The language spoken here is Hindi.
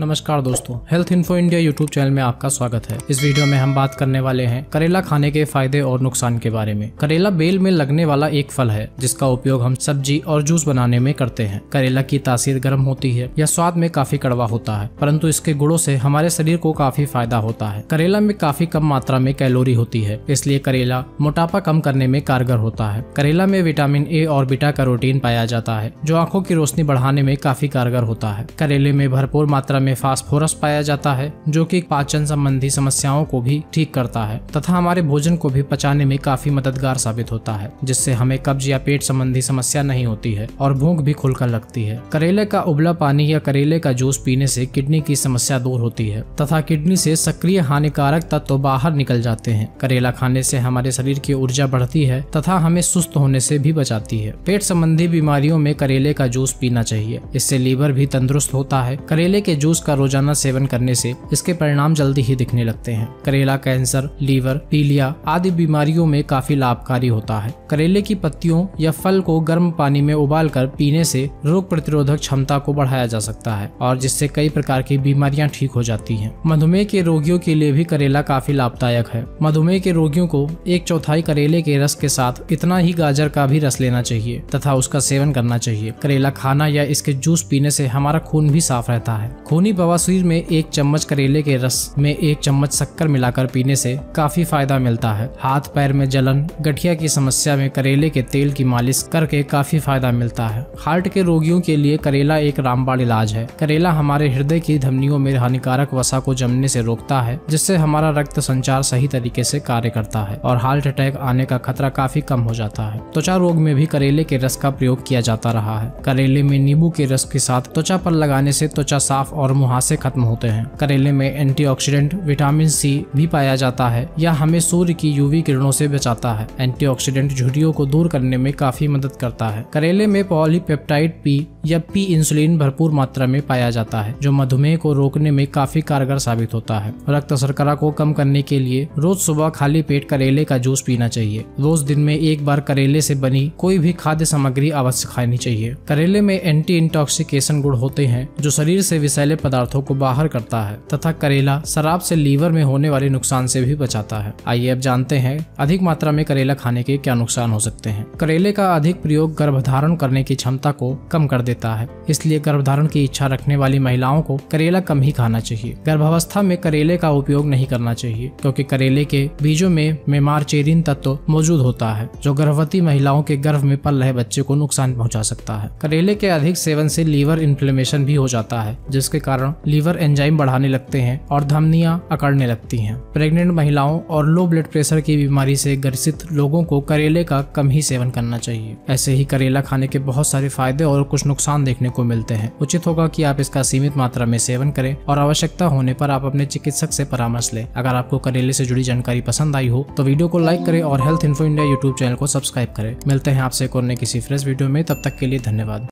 नमस्कार दोस्तों, health info India YouTube channel में आपका स्वागत है। इस वीडियो में हम बात करने वाले हैं करेला खाने के फायदे और नुकसान के बारे में। करेला बेल में लगने वाला एक फल है जिसका उपयोग हम सब्जी और जूस बनाने में करते हैं। करेला की तासीर गर्म होती है, यह स्वाद में काफी कड़वा होता है, परंतु इसके गुणों से हमारे शरीर को काफी फायदा होता है। करेला में काफी कम मात्रा में कैलोरी होती है, इसलिए करेला मोटापा कम करने में कारगर होता है। करेला में विटामिन ए और बीटा कैरोटीन पाया जाता है जो आंखों की रोशनी बढ़ाने में काफी कारगर होता है। करेले में भरपूर मात्रा में फास्फोरस पाया जाता है जो कि पाचन संबंधी समस्याओं को भी ठीक करता है तथा हमारे भोजन को भी पचाने में काफी मददगार साबित होता है, जिससे हमें कब्ज या पेट संबंधी समस्या नहीं होती है और भूख भी खुलकर लगती है। करेले का उबला पानी या करेले का जूस पीने से किडनी की समस्या दूर होती है तथा किडनी से सक्रिय हानिकारक तत्व बाहर निकल जाते हैं। करेला खाने से हमारे शरीर की ऊर्जा बढ़ती है तथा हमें सुस्त होने से भी बचाती है। पेट संबंधी बीमारियों में करेले का जूस पीना चाहिए, इससे लीवर भी तंदुरुस्त होता है। करेले के जूस का रोजाना सेवन करने से इसके परिणाम जल्दी ही दिखने लगते हैं। करेला कैंसर, लीवर, पीलिया आदि बीमारियों में काफी लाभकारी होता है। करेले की पत्तियों या फल को गर्म पानी में उबालकर पीने से रोग प्रतिरोधक क्षमता को बढ़ाया जा सकता है और जिससे कई प्रकार की बीमारियां ठीक हो जाती हैं। मधुमेह के रोगियों के लिए भी करेला काफी लाभदायक है। मधुमेह के रोगियों को 1/4 करेले के रस के साथ इतना ही गाजर का भी रस लेना चाहिए तथा उसका सेवन करना चाहिए। करेला खाना या इसके जूस पीने से हमारा खून भी साफ रहता है। खूनी बवासीर में 1 चम्मच करेले के रस में 1 चम्मच शक्कर मिलाकर पीने से काफी फायदा मिलता है। हाथ पैर में जलन, गठिया की समस्या में करेले के तेल की मालिश करके काफी फायदा मिलता है। हार्ट के रोगियों के लिए करेला एक रामबाण इलाज है। करेला हमारे हृदय की धमनियों में हानिकारक वसा को जमने से रोकता है, जिससे हमारा रक्त संचार सही तरीके से कार्य करता है और हार्ट अटैक आने का खतरा काफी कम हो जाता है। त्वचा रोग में भी करेले के रस का प्रयोग किया जाता रहा है। करेले में नींबू के रस के साथ त्वचा पर लगाने से त्वचा साफ और मुहासे खत्म होते हैं। करेले में एंटीऑक्सीडेंट, विटामिन सी भी पाया जाता है, यह हमें सूर्य की यूवी किरणों से बचाता है। एंटीऑक्सीडेंट झुर्रियों को दूर करने में काफी मदद करता है। करेले में पॉलीपेप्टाइड पी या पी इंसुलिन भरपूर मात्रा में पाया जाता है जो मधुमेह को रोकने में काफी कारगर साबित होता है। रक्त शर्करा को कम करने के लिए रोज सुबह खाली पेट करेले का जूस पीना चाहिए। रोज दिन में एक बार करेले से बनी कोई भी खाद्य सामग्री अवश्य खानी चाहिए। करेले में एंटी इंटॉक्सिकेशन गुण होते हैं जो शरीर से विषैले पदार्थों को बाहर करता है तथा करेला शराब से लीवर में होने वाले नुकसान से भी बचाता है। आइए अब जानते हैं अधिक मात्रा में करेला खाने के क्या नुकसान हो सकते हैं। करेले का अधिक प्रयोग गर्भधारण करने की क्षमता को कम कर देता है, इसलिए गर्भधारण की इच्छा रखने वाली महिलाओं को करेला कम ही खाना चाहिए। गर्भावस्था में करेले का उपयोग नहीं करना चाहिए क्योंकि करेले के बीजों में मेमारचेरिन तत्व मौजूद होता है जो गर्भवती महिलाओं के गर्भ में पल रहे बच्चे को नुकसान पहुँचा सकता है। करेले के अधिक सेवन से लीवर इन्फ्लेमेशन भी हो जाता है, जिसके कारण लीवर एंजाइम बढ़ाने लगते हैं और धमनियां अकड़ने लगती हैं। प्रेग्नेंट महिलाओं और लो ब्लड प्रेशर की बीमारी से ग्रसित लोगों को करेले का कम ही सेवन करना चाहिए। ऐसे ही करेला खाने के बहुत सारे फायदे और कुछ नुकसान देखने को मिलते हैं। उचित होगा कि आप इसका सीमित मात्रा में सेवन करें और आवश्यकता होने पर आप अपने चिकित्सक से परामर्श लें। अगर आपको करेले से जुड़ी जानकारी पसंद आई हो तो वीडियो को लाइक करें और health info India YouTube channel को सब्सक्राइब करें। मिलते हैं आपसे एक और नए किसी फ्रेश वीडियो में, तब तक के लिए धन्यवाद।